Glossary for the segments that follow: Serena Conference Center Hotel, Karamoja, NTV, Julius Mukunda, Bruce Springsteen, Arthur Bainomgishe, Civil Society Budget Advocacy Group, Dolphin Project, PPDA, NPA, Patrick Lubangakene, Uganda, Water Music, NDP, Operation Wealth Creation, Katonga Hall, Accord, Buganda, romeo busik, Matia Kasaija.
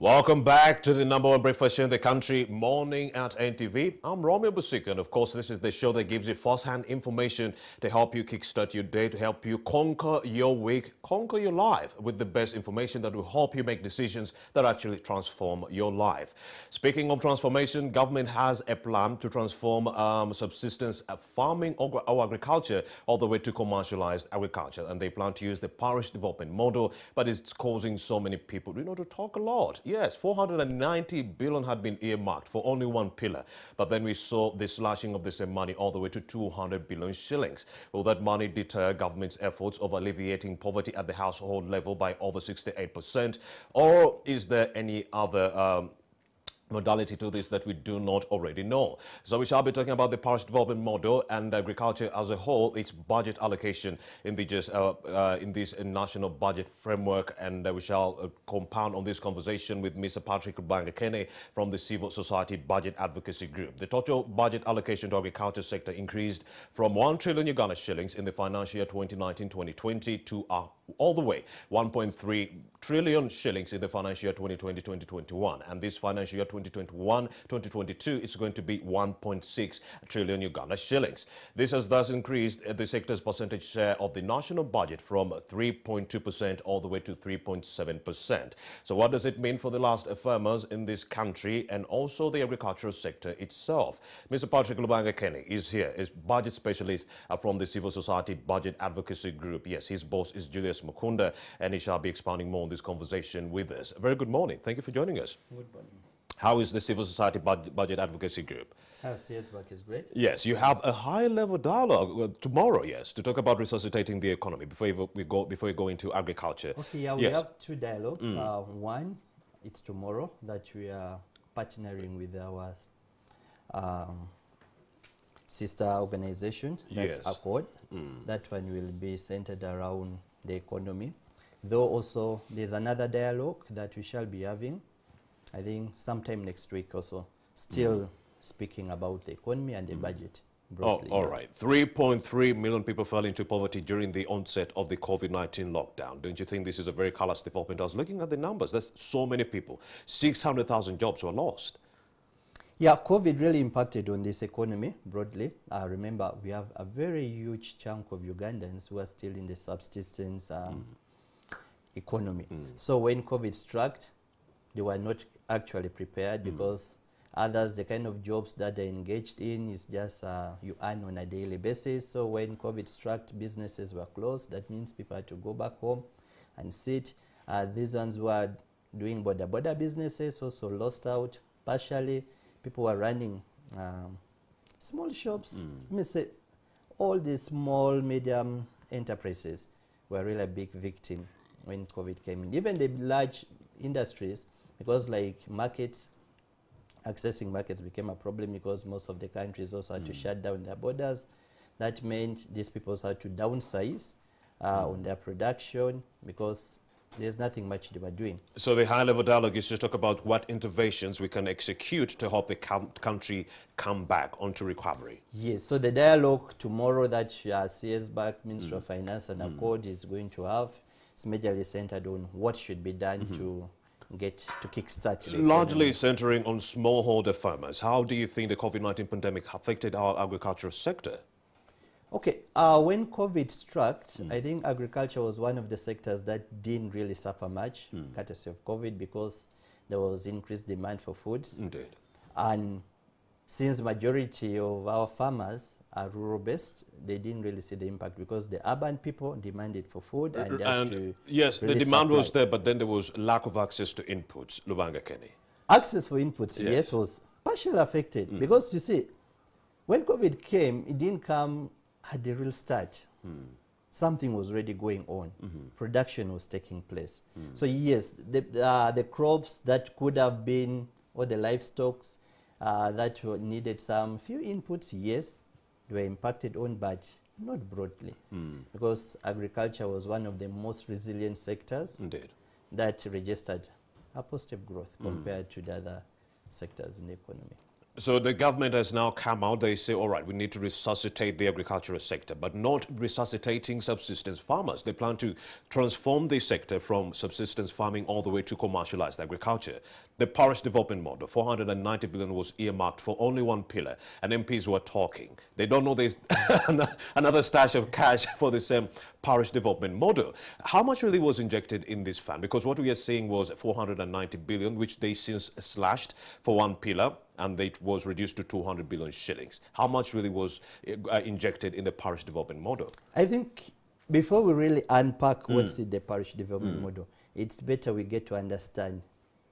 Welcome back to the #1 breakfast show in the country, Morning at NTV. I'm Romeo Busik, and of course, this is the show that gives you first-hand information to help you kickstart your day, to help you conquer your week, conquer your life with the best information that will help you make decisions that actually transform your life. Speaking of transformation, government has a plan to transform subsistence farming or agriculture all the way to commercialized agriculture, and they plan to use the parish development model, but it's causing so many people, you know, to talk a lot. Yes, 490 billion had been earmarked for only one pillar, but then we saw the slashing of the same money all the way to 200 billion shillings. Will that money deter government's efforts of alleviating poverty at the household level by over 68%, or is there any other modality to this that we do not already know? So we shall be talking about the parish development model and agriculture as a whole, its budget allocation in this national budget framework, and we shall compound on this conversation with Mr. Patrick Lubangakene from the Civil Society Budget Advocacy Group. The total budget allocation to agriculture sector increased from 1 trillion Uganda shillings in the financial year 2019-2020 to all the way 1.3 trillion shillings in the financial year 2020-2021, and this financial year 2021-2022 it's going to be 1.6 trillion Uganda shillings. This has thus increased the sector's percentage share of the national budget from 3.2% all the way to 3.7%. So what does it mean for the last farmers in this country and also the agricultural sector itself? Mr. Patrick Lubangakene is here, is budget specialist from the Civil Society Budget Advocacy Group. Yes, his boss is Julius Mukunda, and he shall be expounding more on this conversation with us. Very good morning. Thank you for joining us. Good morning. How is the Civil Society Budget Advocacy Group? CS work is great. Yes, you have a high-level dialogue tomorrow, yes, to talk about resuscitating the economy before we go into agriculture. Okay, yeah, we have two dialogues. One, it's tomorrow that we are partnering with our sister organization, that's Accord. That one will be centered around the economy. Though also there's another dialogue that we shall be having, I think sometime next week or so, still speaking about the economy and the budget. Broadly, all right. 3.3 million people fell into poverty during the onset of the COVID-19 lockdown. Don't you think this is a very callous development? I was looking at the numbers. That's so many people. 600,000 jobs were lost. Yeah, COVID really impacted on this economy broadly. Remember, we have a very huge chunk of Ugandans who are still in the subsistence economy. So when COVID struck, they were not actually prepared because others, the kind of jobs that they're engaged in is just you earn on a daily basis. So when COVID struck, businesses were closed. That means people had to go back home and sit. These ones were doing border businesses, also lost out partially. People were running small shops. Let me say, all these small, medium enterprises were really a big victim when COVID came in. Even the large industries, because like markets, accessing markets became a problem because most of the countries also had to shut down their borders. That meant these people had to downsize on their production because there's nothing much they were doing. So the high-level dialogue is to talk about what interventions we can execute to help the country come back onto recovery. Yes, so the dialogue tomorrow that CS back, Minister of Finance and Accord is going to have is majorly centered on what should be done to kickstart. Largely centering on smallholder farmers. How do you think the COVID-19 pandemic affected our agricultural sector? Okay, when COVID struck, I think agriculture was one of the sectors that didn't really suffer much, courtesy of COVID, because there was increased demand for foods. Indeed. And since the majority of our farmers are rural-based, they didn't really see the impact because the urban people demanded for food. And yes, really the demand was there, but then there was lack of access to inputs, Lubangakene. Access for inputs, yes was partially affected because, you see, when COVID came, it didn't come at the real start. Something was already going on. Production was taking place. So yes, the crops that could have been, or the livestock that needed some few inputs, yes, they were impacted on, but not broadly. Because agriculture was one of the most resilient sectors that registered a positive growth compared to the other sectors in the economy. So the government has now come out. They say, all right, we need to resuscitate the agricultural sector, but not resuscitating subsistence farmers. They plan to transform the sector from subsistence farming all the way to commercialized agriculture. The parish development model, 490 billion was earmarked for only one pillar, and MPs were talking. They don't know there's another stash of cash for the same parish development model. How much really was injected in this fund? Because what we are seeing was 490 billion, which they since slashed for one pillar, and it was reduced to 200 billion shillings. How much really was injected in the parish development model? I think before we really unpack what's in the parish development model, it's better we get to understand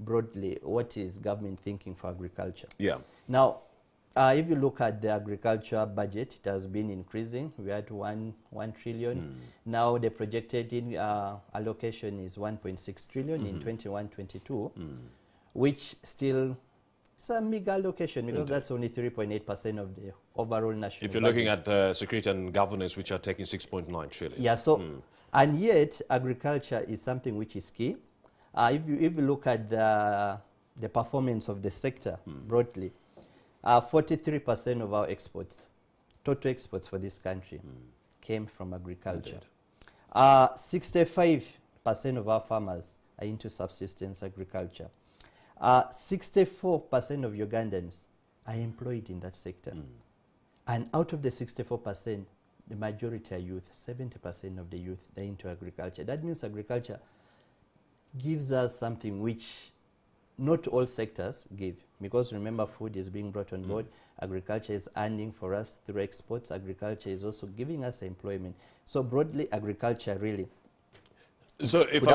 broadly what is government thinking for agriculture. Yeah. Now, if you look at the agriculture budget, it has been increasing. We had one trillion. Now the projected allocation is 1.6 trillion in 21-22, which still it's a meager allocation because that's only 3.8% of the overall national. If you're looking at security and governance, which are taking 6.9 trillion. Yeah, so, and yet agriculture is something which is key. If you look at the performance of the sector broadly, 43% of our exports, total exports for this country, came from agriculture. 65% of our farmers are into subsistence agriculture. 64% of Ugandans are employed in that sector. And out of the 64%, the majority are youth. 70% of the youth are into agriculture. That means agriculture gives us something which not all sectors give. Because remember, food is being brought on board. Agriculture is earning for us through exports. Agriculture is also giving us employment. So broadly, agriculture really. So if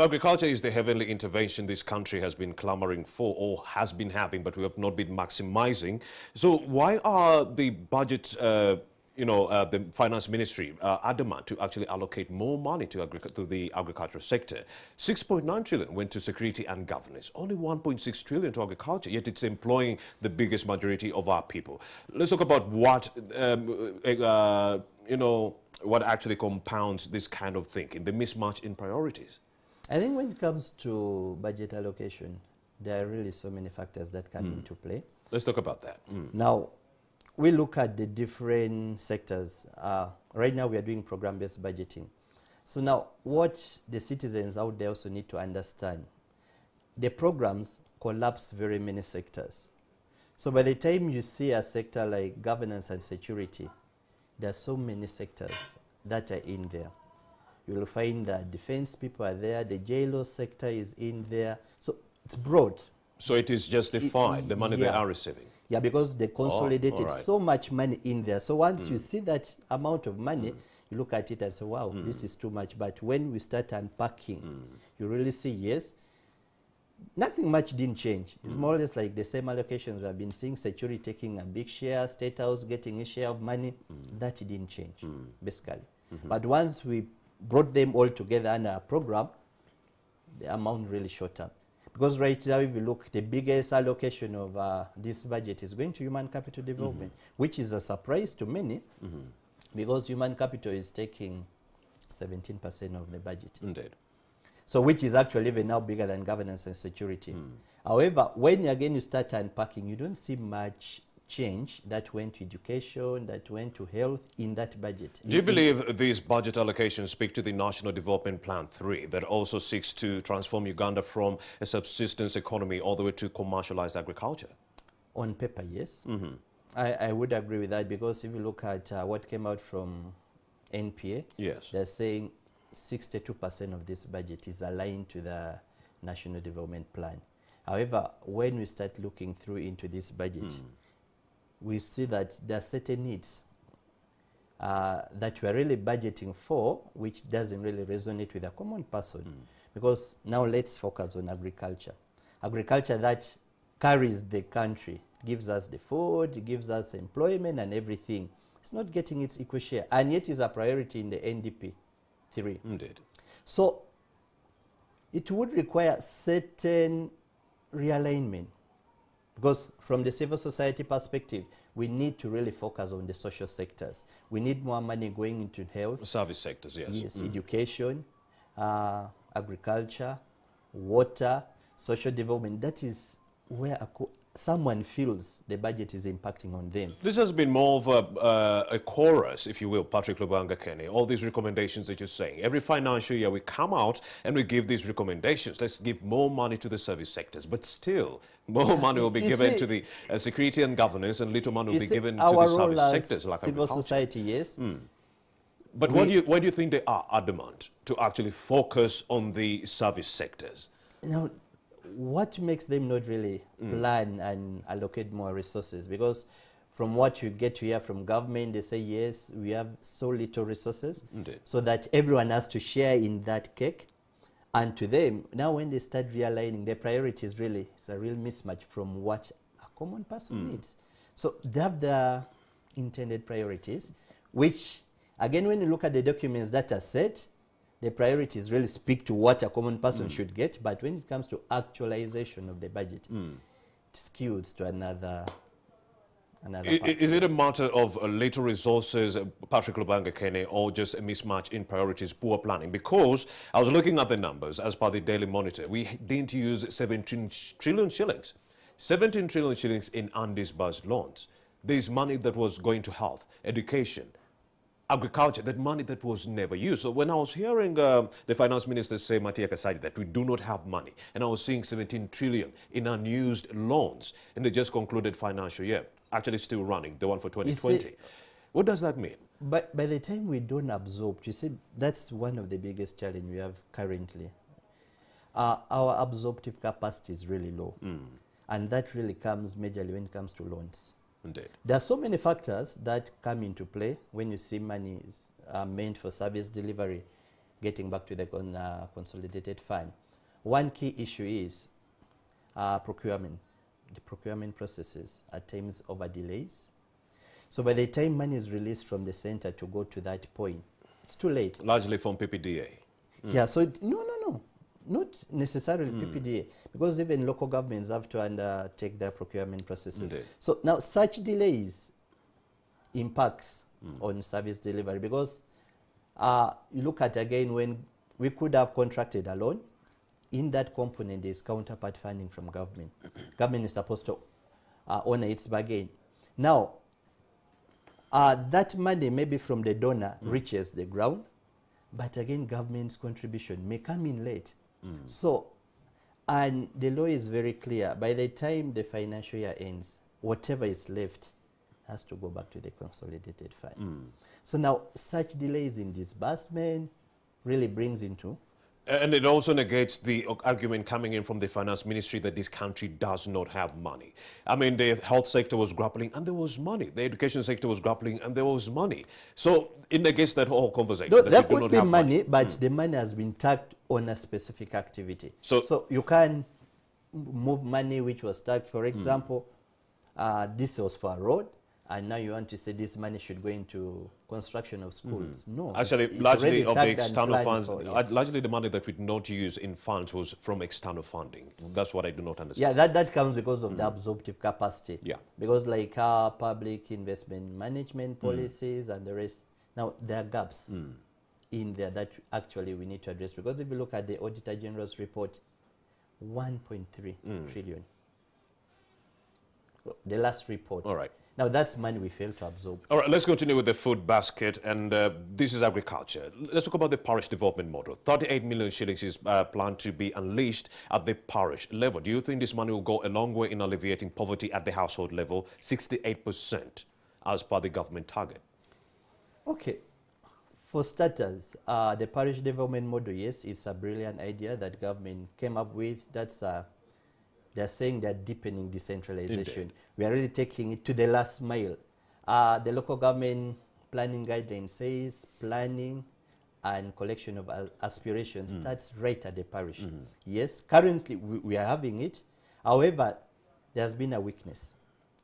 agriculture is the heavenly intervention this country has been clamoring for or has been having, but we have not been maximizing, so why are the budget, the finance ministry adamant to actually allocate more money to the agricultural sector? 6.9 trillion went to security and governance, only 1.6 trillion to agriculture, yet it's employing the biggest majority of our people. Let's talk about what, what actually compounds this kind of thinking, the mismatch in priorities? I think when it comes to budget allocation, there are really so many factors that come into play. Let's talk about that. Now, we look at the different sectors. Right now, we are doing program-based budgeting. So now, what the citizens out there also need to understand, the programs collapse very many sectors. So by the time you see a sector like governance and security, there are so many sectors that are in there. You will find that defense people are there, the JLO sector is in there. So it's broad. So it is justified, the money they are receiving. Yeah, because they consolidated so much money in there. So once you see that amount of money, you look at it and say, wow, this is too much. But when we start unpacking, you really see, yes, nothing much didn't change. It's more or less like the same allocations we have been seeing, security taking a big share, State House getting a share of money. That didn't change, basically. But once we brought them all together in our program, the amount really shot up. Because right now, if you look, the biggest allocation of this budget is going to human capital development, which is a surprise to many, because human capital is taking 17% of the budget. Indeed. So which is actually even now bigger than governance and security. However, when again you start unpacking, you don't see much change that went to education, that went to health in that budget. Do you believe these budget allocations speak to the National Development Plan 3 that also seeks to transform Uganda from a subsistence economy all the way to commercialized agriculture? On paper, yes. I would agree with that because if you look at what came out from NPA, they're saying 62% of this budget is aligned to the National Development Plan. However, when we start looking through into this budget, we see that there are certain needs that we're really budgeting for, which doesn't really resonate with a common person. Because now let's focus on agriculture. Agriculture that carries the country, gives us the food, gives us employment and everything. It's not getting its equal share, and yet is a priority in the NDP. Theory. Indeed. So it would require certain realignment because from the civil society perspective, we need to really focus on the social sectors. We need more money going into health. Service sectors, yes. Yes, education, agriculture, water, social development. That is where someone feels the budget is impacting on them. This has been more of a chorus, if you will, Patrick Lubangakene. All these recommendations that you're saying. Every financial year we come out and we give these recommendations. Let's give more money to the service sectors. But still, more money will be given to the security and governance, and little money will be given to the service sectors. Like civil society, yes. Mm. But why do you think they are adamant to actually focus on the service sectors? Now, what makes them not really plan and allocate more resources? Because from what you get to hear from government, they say, yes, we have so little resources. Indeed. So that everyone has to share in that cake. And to them, now when they start realigning their priorities, really, it's a real mismatch from what a common person needs. So they have their intended priorities, which, again, when you look at the documents that are set, the priorities really speak to what a common person should get, but when it comes to actualization of the budget, it skews to another part. Is it a matter of little resources, Patrick Lubangakene, or just a mismatch in priorities, poor planning? Because I was looking at the numbers as per the Daily Monitor. We didn't use 17 trillion shillings in undisbursed loans. There's money that was going to health, education, agriculture, that money that was never used. So when I was hearing the finance minister say, Matia Kasaija, that we do not have money, and I was seeing 17 trillion in unused loans in the just concluded financial year, actually still running, the one for 2020. See, what does that mean? But by the time we don't absorb, you see, that's one of the biggest challenges we have currently. Our absorptive capacity is really low, and that really comes majorly when it comes to loans. Indeed. There are so many factors that come into play when you see money is meant for service delivery, getting back to the consolidated fund. One key issue is procurement. The procurement processes at times over delays. So by the time money is released from the center to go to that point, it's too late. Largely from PPDA. Yeah, so no. Not necessarily PPDA, because even local governments have to undertake their procurement processes. Indeed. So now such delays impacts on service delivery, because you look at, again, when we could have contracted a loan, in that component is counterpart funding from government. Government is supposed to honor its bargain. Now, that money maybe from the donor reaches the ground, but again, government's contribution may come in late. So, and the law is very clear. By the time the financial year ends, whatever is left has to go back to the consolidated fund. So now, such delays in disbursement really brings into... And it also negates the argument coming in from the finance ministry that this country does not have money. I mean, the health sector was grappling and there was money. The education sector was grappling and there was money. So it negates that whole conversation. No, there could be money, but the money has been tagged on a specific activity. So you can move money which was tagged. For example, this was for a road. And now you want to say this money should go into construction of schools. No. Actually, it's largely of the external funds, largely the money that we did not use in funds was from external funding. That's what I do not understand. Yeah, that comes because of the absorptive capacity. Yeah. Because like our public investment management policies and the rest, now there are gaps in there that actually we need to address. Because if you look at the Auditor General's report, 1.3 trillion. The last report. All right. Now, that's money we fail to absorb. All right, let's continue with the food basket, and this is agriculture. Let's talk about the parish development model. 38 million shillings is planned to be unleashed at the parish level. Do you think this money will go a long way in alleviating poverty at the household level, 68% as per the government target? Okay. For starters, the parish development model, yes, it's a brilliant idea that government came up with. That's they're saying they're deepening decentralization. Indeed. We are really taking it to the last mile. The local government planning guideline says planning and collection of aspirations starts right at the parish. Yes, currently we are having it. However, there's been a weakness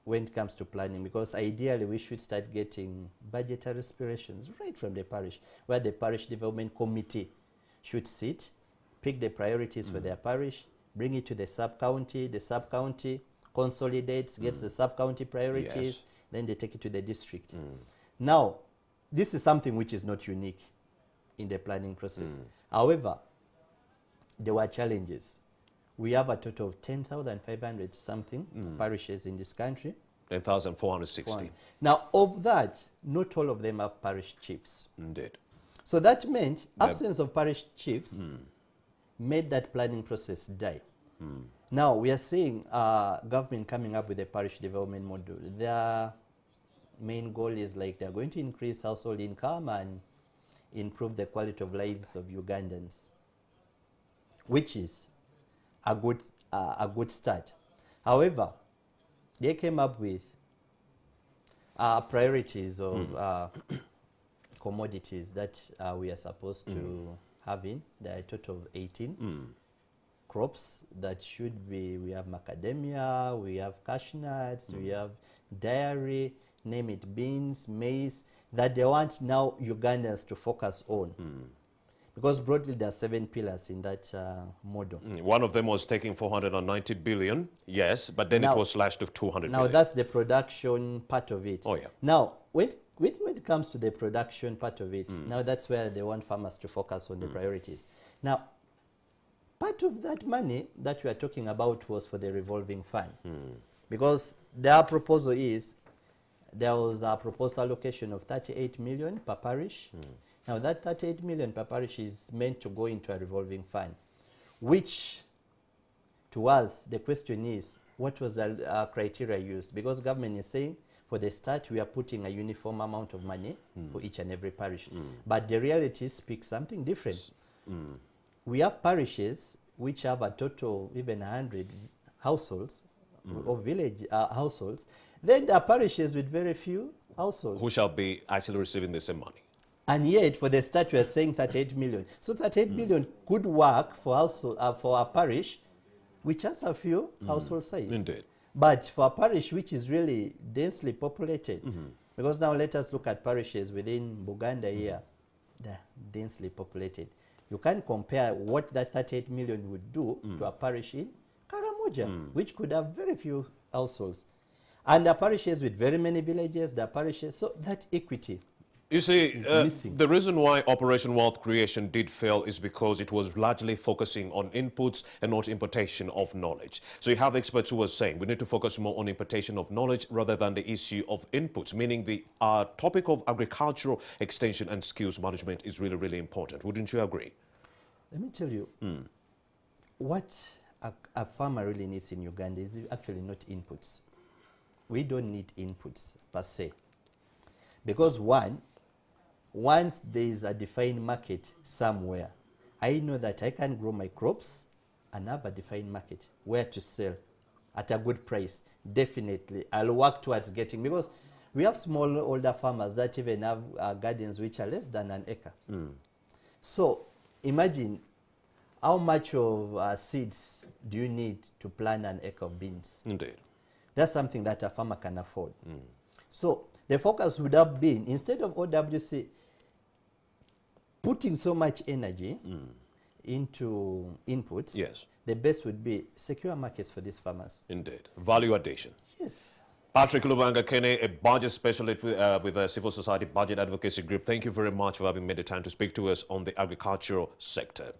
when it comes to planning, because ideally we should start getting budgetary aspirations right from the parish, where the parish development committee should sit, pick the priorities for their parish, bring it to the sub-county consolidates, gets the sub-county priorities, then they take it to the district. Now, this is something which is not unique in the planning process. However, there were challenges we have a total of 10,500 something parishes in this country. 10,460. Now, of that, not all of them have parish chiefs. Indeed. So that meant absence of parish chiefs made that planning process die. Now, we are seeing government coming up with a parish development model. Their main goal is like they're going to increase household income and improve the quality of lives of Ugandans, which is a good start. However, they came up with priorities of commodities that we are supposed to have in. There are a total of 18 crops that should be, we have macadamia, we have cashew nuts, we have dairy, name it, beans, maize, that they want now Ugandans to focus on. Because broadly, there are 7 pillars in that model. One of them was taking 490 billion, yes, but then now, it was slashed to 200 billion. Now, that's the production part of it. Oh, yeah. Now, when it comes to the production part of it, now that's where they want farmers to focus on the priorities. Now, part of that money that we are talking about was for the revolving fund. Because their proposal is, there was a proposed allocation of 38 million per parish. Now, that 38 million per parish is meant to go into a revolving fund, which, to us, the question is, what was the criteria used? Because government is saying, for the start, we are putting a uniform amount of money for each and every parish. But the reality speaks something different. We have parishes which have a total, even 100 households, or village households. Then there are parishes with very few households. Who shall be actually receiving the same money. And yet, for the start, we are saying 38 million. So 38 million could work for household, for a parish which has a few household size. Indeed. But for a parish which is really densely populated, because now let us look at parishes within Buganda here, they're densely populated. You can compare what that 38 million would do to a parish in Karamoja, which could have very few households. And there are parishes with very many villages, there are parishes, so that equity. You see, the reason why Operation Wealth Creation did fail is because it was largely focusing on inputs and not importation of knowledge. So you have experts who were saying we need to focus more on importation of knowledge rather than the issue of inputs, meaning the topic of agricultural extension and skills management is really, really important. Wouldn't you agree? Let me tell you, what a farmer really needs in Uganda is actually not inputs. We don't need inputs per se. Because one, once there is a defined market somewhere, I know that I can grow my crops and have a defined market where to sell at a good price. Definitely, I'll work towards getting, because we have small older farmers that even have gardens which are less than an acre. So imagine how much of seeds do you need to plant an acre of beans? Indeed. That's something that a farmer can afford. So the focus would have been, instead of OWC putting so much energy into inputs, the best would be secure markets for these farmers. Indeed. Value addition. Yes. Patrick Lubangakene, a budget specialist with the Civil Society Budget Advocacy Group, thank you very much for having made the time to speak to us on the agricultural sector.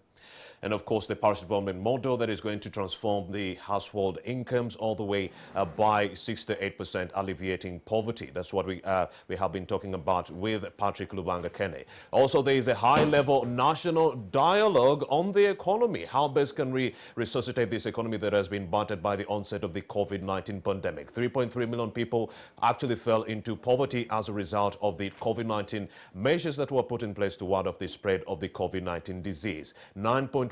And of course, the parish development model that is going to transform the household incomes all the way by 6 to 8%, alleviating poverty. That's what we have been talking about with Patrick Lubangakene. Also, there is a high-level national dialogue on the economy. How best can we resuscitate this economy that has been battered by the onset of the COVID-19 pandemic? 3.3 million people actually fell into poverty as a result of the COVID-19 measures that were put in place to ward off the spread of the COVID-19 disease. 9.1%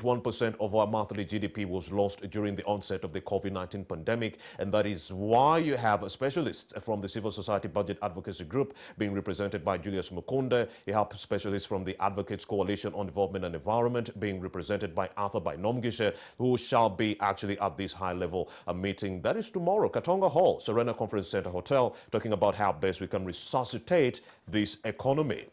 of our monthly GDP was lost during the onset of the COVID-19 pandemic, and that is why you have specialists from the Civil Society Budget Advocacy Group being represented by Julius Mukunda. You have specialists from the Advocates Coalition on Development and Environment being represented by Arthur Bainomgishe, who shall be actually at this high-level meeting. That is tomorrow, Katonga Hall, Serena Conference Center Hotel, talking about how best we can resuscitate this economy.